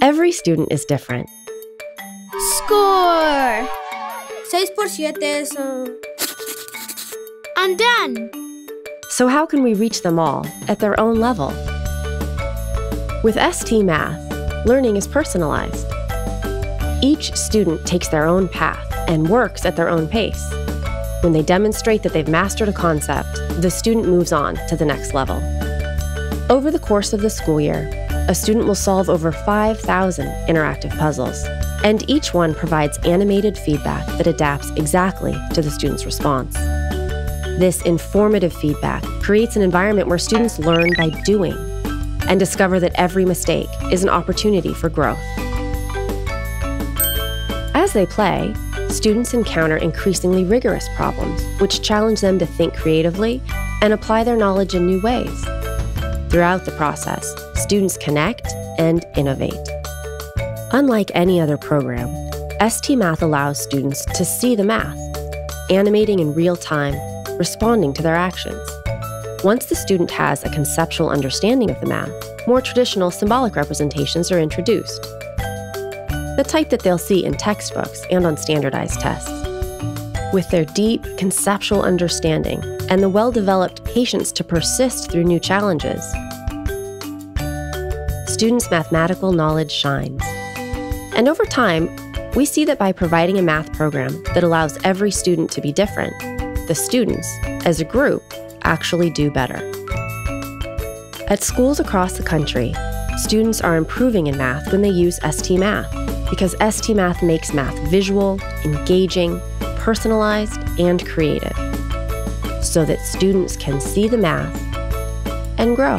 Every student is different. Score! 6 por 7 es... I'm done! So how can we reach them all at their own level? With ST Math, learning is personalized. Each student takes their own path and works at their own pace. When they demonstrate that they've mastered a concept, the student moves on to the next level. Over the course of the school year, a student will solve over 5,000 interactive puzzles, and each one provides animated feedback that adapts exactly to the student's response. This informative feedback creates an environment where students learn by doing and discover that every mistake is an opportunity for growth. As they play, students encounter increasingly rigorous problems, which challenge them to think creatively and apply their knowledge in new ways. Throughout the process, students connect and innovate. Unlike any other program, ST Math allows students to see the math, animating in real time, responding to their actions. Once the student has a conceptual understanding of the math, more traditional symbolic representations are introduced, the type that they'll see in textbooks and on standardized tests. With their deep conceptual understanding and the well-developed patience to persist through new challenges, students' mathematical knowledge shines. And over time, we see that by providing a math program that allows every student to be different, the students, as a group, actually do better. At schools across the country, students are improving in math when they use ST Math, because ST Math makes math visual, engaging, personalized, and creative, so that students can see the math and grow.